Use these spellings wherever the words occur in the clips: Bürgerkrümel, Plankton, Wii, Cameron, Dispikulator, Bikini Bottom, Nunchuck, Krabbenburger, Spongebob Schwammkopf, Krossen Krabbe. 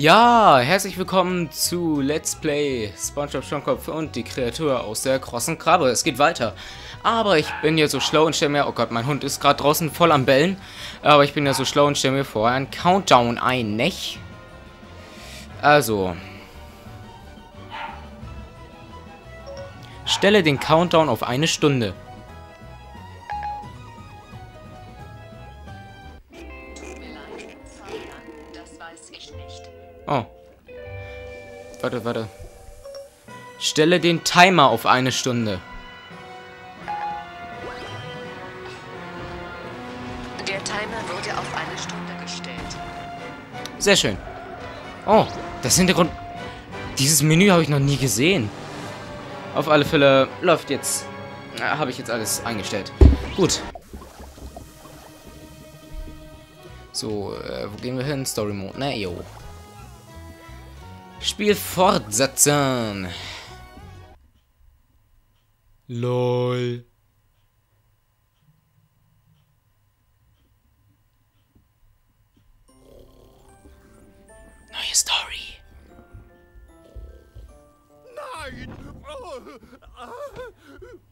Ja, herzlich willkommen zu Let's Play Spongebob Schwammkopf und die Kreatur aus der Krossen Krabbe. Es geht weiter. Aber ich bin ja so schlau und stelle mir... Oh Gott, mein Hund ist gerade draußen voll am Bellen. Aber ich bin ja so schlau und stelle mir vorher einen Countdown ein, nicht? Also... Stelle den Countdown auf 1 Stunde. Oh. Warte. Stelle den Timer auf 1 Stunde. Der Timer wurde auf 1 Stunde gestellt. Sehr schön. Oh, das Hintergrund... Dieses Menü habe ich noch nie gesehen. Auf alle Fälle läuft jetzt... Habe ich jetzt alles eingestellt. Gut. So, wo gehen wir hin? Story Mode. Na, jo. Spiel fortsetzen. LOL. Neue Story. Nein. Oh,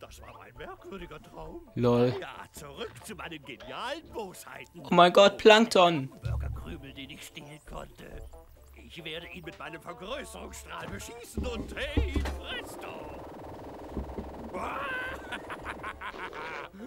das war ein merkwürdiger Traum. LOL. Ja, zurück zu meinen genialen Bosheiten. Oh mein Gott, Plankton. Bürgerkrümel, den ich stehlen konnte. Ich werde ihn mit meinem Vergrößerungsstrahl beschießen und hey, presto!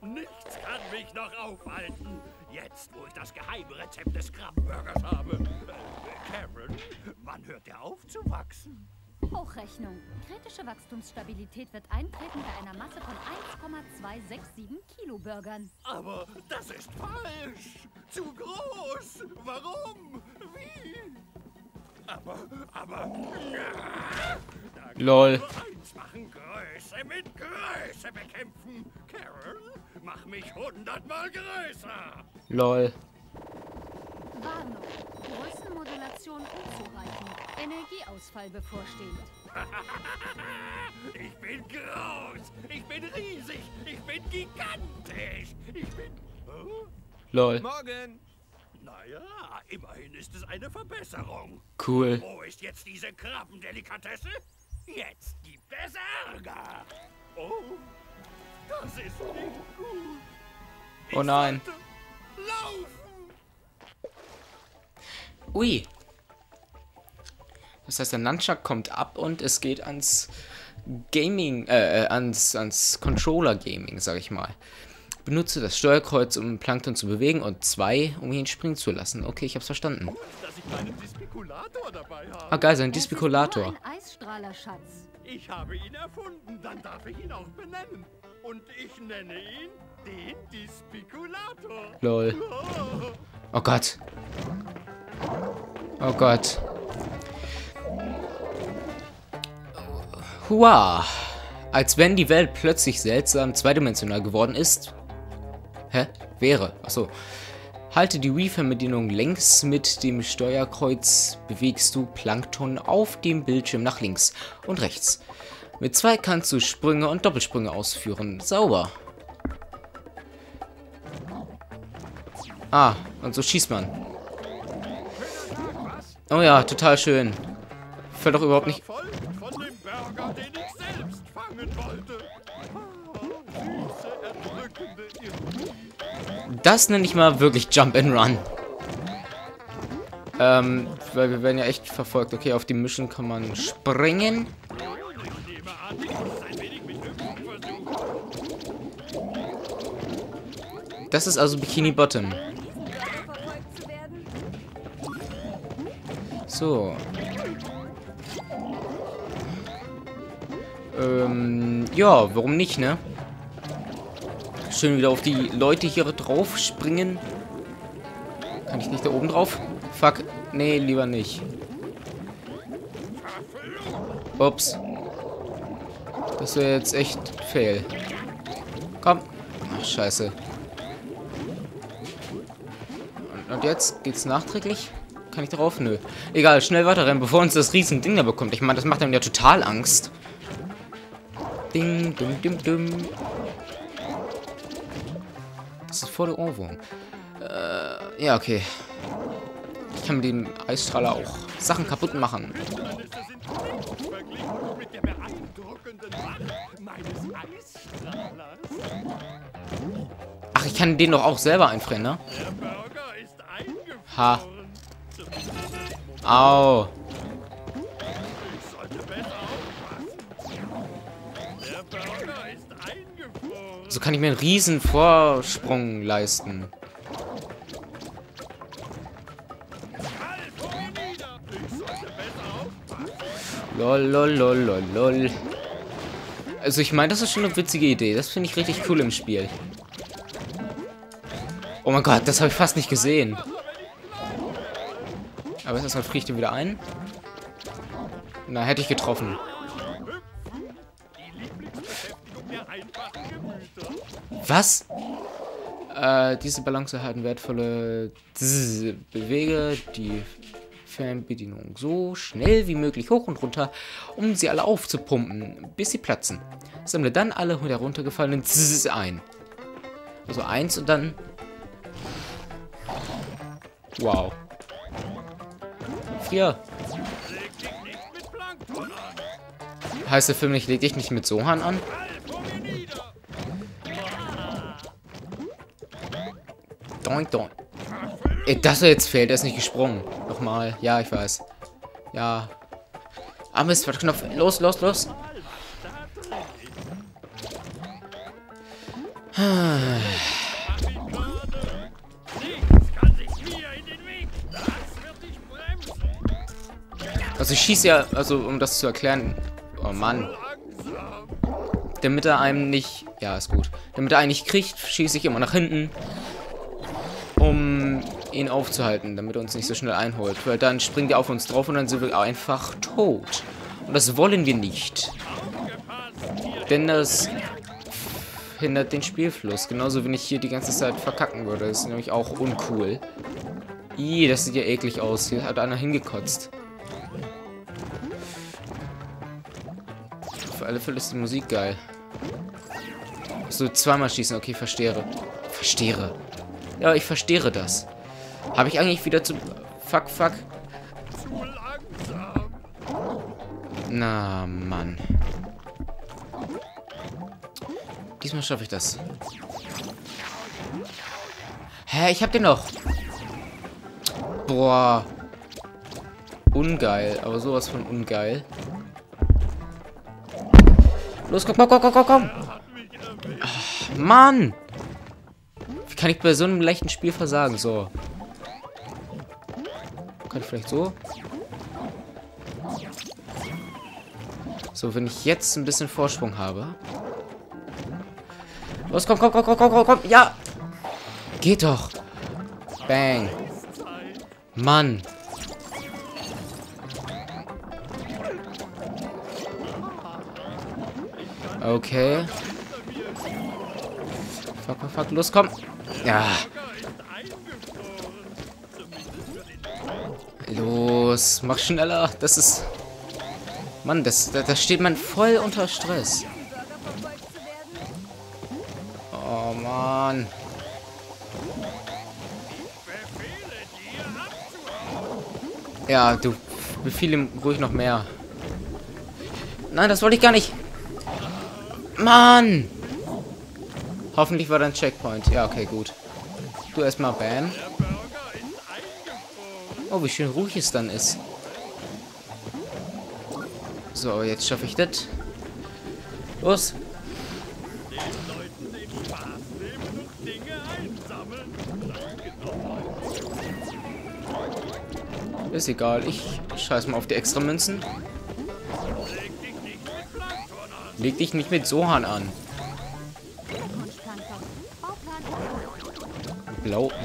Nichts kann mich noch aufhalten. Jetzt, wo ich das geheime Rezept des Krabbenburgers habe. Cameron, wann hört er auf zu wachsen? Hochrechnung. Kritische Wachstumsstabilität wird eintreten bei einer Masse von 1,267 Kilo Burgern. Aber das ist falsch! Zu groß! Warum? Wie? Aber... LOL. Größe mit Größe bekämpfen. Karen, mach mich 100-mal größer. LOL. Warnung. Größenmodulation unzureichend. Energieausfall bevorstehend. Ich bin groß. Ich bin riesig. Ich bin gigantisch. Ich bin... Oh? LOL. Morgen. Naja, immerhin ist es eine Verbesserung. Cool. Wo ist jetzt diese Krabbendelikatesse? Jetzt gibt es Ärger. Oh, das ist nicht gut. Ich oh nein. Laufen. Ui. Das heißt, der Nunchuck kommt ab und es geht ans Gaming, ans Controller-Gaming, sag ich mal. Benutze das Steuerkreuz, um Plankton zu bewegen und 2, um ihn springen zu lassen. Okay, ich hab's verstanden. Dass ich meinen Dispikulator dabei habe. Ah, geil, so ein Dispikulator. Ein Eisstrahler, Schatz. Ich habe ihn erfunden, dann darf ich ihn auch benennen. Und ich nenne ihn den Dispikulator. LOL. Oh Gott. Oh Gott. Hua. Als wenn die Welt plötzlich seltsam zweidimensional geworden ist. Hä? Wäre. Achso. Halte die Wii-Fernbedienung links mit dem Steuerkreuz, bewegst du Plankton auf dem Bildschirm nach links und rechts. Mit 2 kannst du Sprünge und Doppelsprünge ausführen. Sauber. Ah, und so schießt man. Oh ja, total schön. Fällt doch überhaupt nicht... Das nenne ich mal wirklich Jump and Run. Weil wir werden ja echt verfolgt. Okay, auf die Mission kann man springen. Das ist also Bikini Bottom. So. Ja, warum nicht, ne? Schön wieder auf die Leute hier drauf springen. Kann ich nicht da oben drauf? Fuck. Nee, lieber nicht. Ups. Das wäre jetzt echt fail. Komm. Ach, scheiße. Und jetzt geht's nachträglich? Kann ich drauf? Nö. Egal, schnell weiterrennen, bevor uns das riesen Ding da bekommt. Ich meine, das macht einem ja total Angst. Ding, dum, dum, dum. Das ist voll der Ohrwurm. Ja, okay. Ich kann mit dem Eistrahler auch Sachen kaputt machen. Ach, ich kann den doch auch selber einfrieren, ne? Ha. Au. So kann ich mir einen riesen Vorsprung leisten. Lol, lol, lol, lol, lol. Also ich meine, das ist schon eine witzige Idee. Das finde ich richtig cool im Spiel. Oh mein Gott, das habe ich fast nicht gesehen. Aber erstmal friere ich den wieder ein. Na, hätte ich getroffen. Was? Diese Balance erhalten wertvolle... Bewege die Fernbedienung so schnell wie möglich hoch und runter, um sie alle aufzupumpen, bis sie platzen. Sammle dann alle heruntergefallenen ein. Also eins und dann... Wow. Frier. Heißt der Film nicht, leg dich nicht mit Sohan an? Doink, doink. Ey, das jetzt fehlt, er ist nicht gesprungen. Nochmal. Ja, ich weiß. Ja. Ah, Mist, was Knopf. Los, los, los. Also ich schieße ja, also um das zu erklären. Oh Mann. Damit er einem nicht... Ja, ist gut. Damit er einen nicht kriegt, schieße ich immer nach hinten. Um ihn aufzuhalten, damit er uns nicht so schnell einholt. Weil dann springt er auf uns drauf und dann sind wir einfach tot. Und das wollen wir nicht. Denn das hindert den Spielfluss. Genauso, wenn ich hier die ganze Zeit verkacken würde. Das ist nämlich auch uncool. Ih, das sieht ja eklig aus. Hier hat einer hingekotzt. Auf alle Fälle ist die Musik geil. So, zweimal schießen. Okay, verstehe. Verstehe. Ja, ich verstehe das. Habe ich eigentlich wieder zu... Fuck, fuck. Na, Mann. Diesmal schaffe ich das. Hä, ich hab den noch. Boah. Ungeil, aber sowas von ungeil. Los, komm, komm, komm, komm, komm. Ach, Mann. Kann ich bei so einem leichten Spiel versagen? So. Kann ich vielleicht so? So, wenn ich jetzt ein bisschen Vorsprung habe. Los, komm, komm, komm, komm, komm, komm, komm. Ja! Geht doch! Bang! Mann! Okay. Fuck, fuck, fuck. Los, komm! Ja. Los, mach schneller. Das ist... Mann, da steht man voll unter Stress. Oh, Mann. Ja, du befiehl ihm ruhig noch mehr. Nein, das wollte ich gar nicht. Mann! Hoffentlich war da ein Checkpoint. Ja, okay, gut. Du erstmal bam. Oh, wie schön ruhig es dann ist. So, jetzt schaffe ich das. Los. Ist egal, ich scheiß mal auf die extra Münzen. Leg dich nicht mit Sohan an.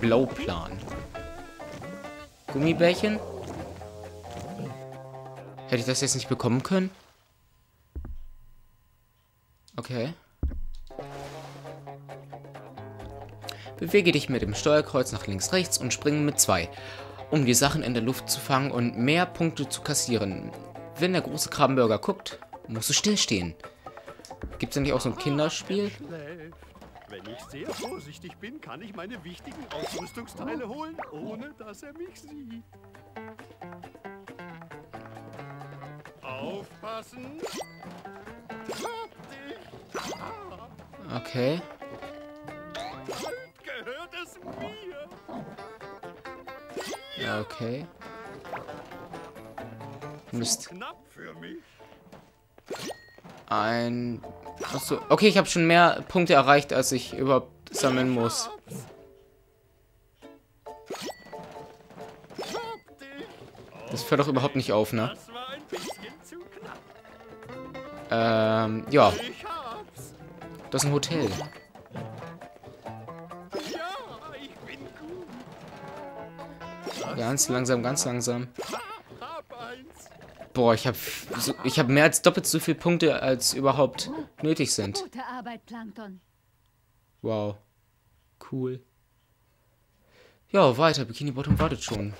Blauplan. Gummibärchen? Hätte ich das jetzt nicht bekommen können? Okay. Bewege dich mit dem Steuerkreuz nach links, rechts und springe mit 2, um die Sachen in der Luft zu fangen und mehr Punkte zu kassieren. Wenn der große Krabbenburger guckt, musst du stillstehen. Gibt es denn nicht auch so ein Kinderspiel? Wenn ich sehr vorsichtig bin, kann ich meine wichtigen Ausrüstungsteile holen, ohne dass er mich sieht. Aufpassen! Hab dich! Ah. Okay. Bald gehört es mir! Ja, okay. Mist. Knapp für mich. Ein... Achso. Okay, ich habe schon mehr Punkte erreicht, als ich überhaupt sammeln muss. Das fällt doch überhaupt nicht auf, ne? Ja. Das ist ein Hotel. Ganz langsam, ganz langsam. Boah, ich hab mehr als doppelt so viele Punkte, als überhaupt nötig sind. Gute Arbeit, Plankton. Wow. Cool. Ja, weiter. Bikini Bottom wartet schon.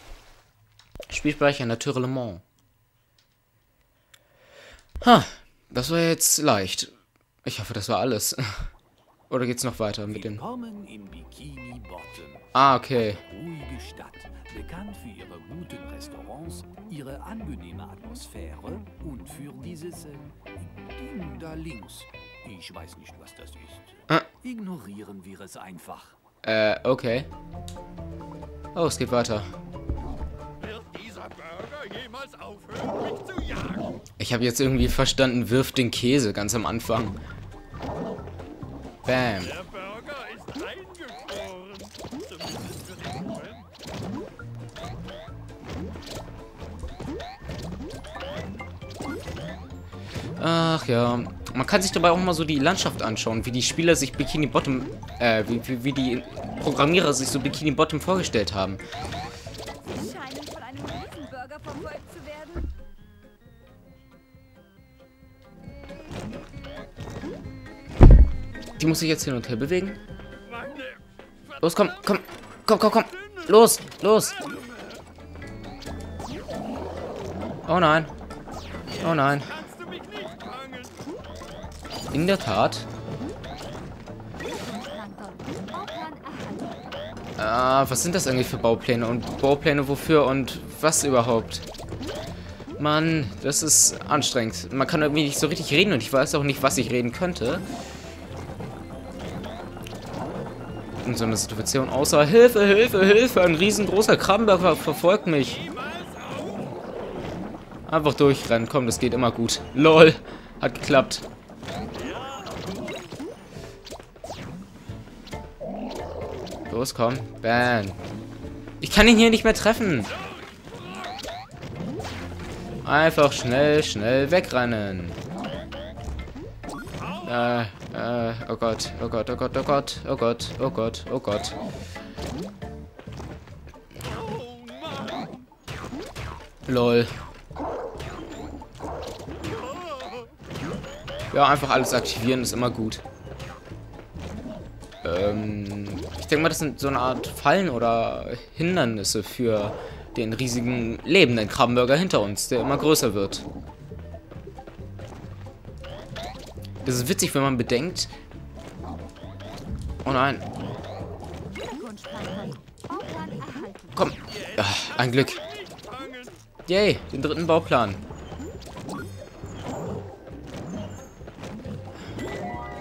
Spielspeicher, naturellement. Ha, das war jetzt leicht. Ich hoffe, das war alles. Oder geht's noch weiter mit dem... Willkommen in Bikini Bottom. Ah, okay. Ruhige Stadt, bekannt für ihre guten Restaurants, ihre angenehme Atmosphäre und für dieses Ding da links. Ich weiß nicht, was das ist. Ah. Ignorieren wir es einfach. Okay. Oh, es geht weiter. Wird dieser Burger jemals aufhören, mich zu jagen? Ich habe jetzt irgendwie verstanden, wirf den Käse ganz am Anfang. Bam. Der Burger ist eingefroren. Zumindest für den Moment. Ach ja. Man kann sich dabei auch mal so die Landschaft anschauen, wie die Spieler sich Bikini Bottom, wie die Programmierer sich so Bikini Bottom vorgestellt haben. Sie scheinen von einem Riesenburger verfolgt zu werden. Die muss ich jetzt hin und her bewegen. Los, komm, komm, komm, komm, komm. Los, los. Oh nein. Oh nein. In der Tat. Ah, was sind das eigentlich für Baupläne? Und Baupläne wofür und was überhaupt? Mann, das ist anstrengend. Man kann irgendwie nicht so richtig reden und ich weiß auch nicht, was ich reden könnte. In so einer Situation außer Hilfe, Hilfe, Hilfe, ein riesengroßer Krabbenburger verfolgt mich. Einfach durchrennen, komm, das geht immer gut. LOL, hat geklappt. Los, komm, bam. Ich kann ihn hier nicht mehr treffen. Einfach schnell, schnell wegrennen. Oh Gott, oh Gott, oh Gott, oh Gott, oh Gott, oh Gott, oh Gott. LOL. Ja, einfach alles aktivieren ist immer gut. Ich denke mal, das sind so eine Art Fallen oder Hindernisse für den riesigen lebenden Krabbenburger hinter uns, der immer größer wird. Das ist witzig, wenn man bedenkt. Oh nein. Komm. Ach, ein Glück. Yay, den dritten Bauplan.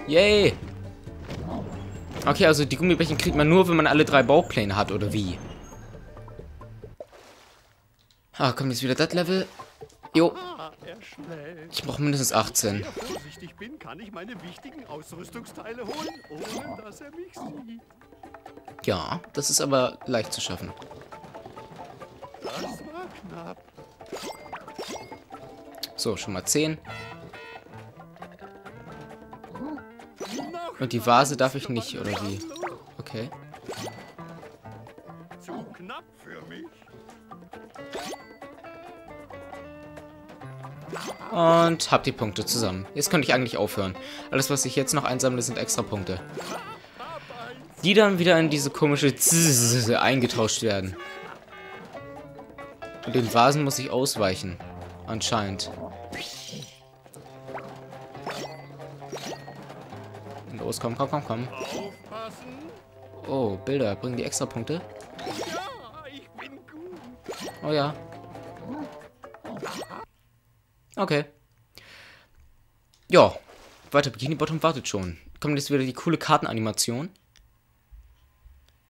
Yay. Okay, also die Gummibärchen kriegt man nur, wenn man alle drei Baupläne hat, oder wie? Ah, kommt jetzt wieder das Level. Jo. Ich brauche mindestens 18. Vorsichtig bin, kann ich meine wichtigen Ausrüstungsteile holen, ohne dass er mich sieht. Ja, das ist aber leicht zu schaffen. Das war knapp. So, schon mal 10. Und die Vase darf ich nicht, oder wie? Okay. Zu knapp für mich. Und hab die Punkte zusammen. Jetzt könnte ich eigentlich aufhören. Alles, was ich jetzt noch einsammle, sind extra Punkte. Die dann wieder in diese komische Zzz eingetauscht werden. Und den Vasen muss ich ausweichen. Anscheinend. Los, komm, komm, komm, komm. lassen? Oh, Bilder. Bringen die extra Punkte? Ja, ich bin gut. Oh ja. Okay. Ja. Weiter, Bikini Bottom wartet schon. Kommt jetzt wieder die coole Kartenanimation.